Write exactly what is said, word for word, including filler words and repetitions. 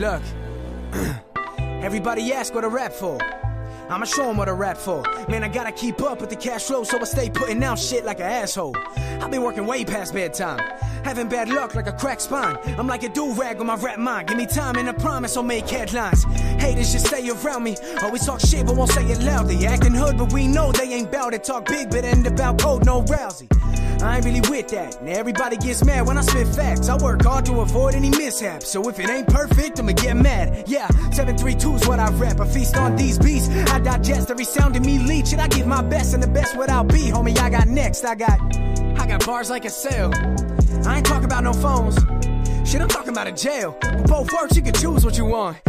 Look, everybody ask what a rap for. I'ma show them what a rap for. Man, I gotta keep up with the cash flow, so I stay putting out shit like an asshole. I've been working way past bedtime, having bad luck like a cracked spine. I'm like a do-rag on my rap mind. Give me time and I promise I'll make headlines. Haters just stay around me. Always talk shit but won't say it loudly. Acting hood but we know they ain't bout it. Talk big but end about cold, no Rousey. I ain't really with that, and everybody gets mad when I spit facts. I work hard to avoid any mishaps, so if it ain't perfect, I'ma get mad. Yeah, seven three two's what I rap. I feast on these beats, I digest every sound in me leech. Should I give my best, and the best what I'll be? Homie, I got next, I got I got bars like a cell. I ain't talking about no phones. Shit, I'm talking about a jail. With both works, you can choose what you want.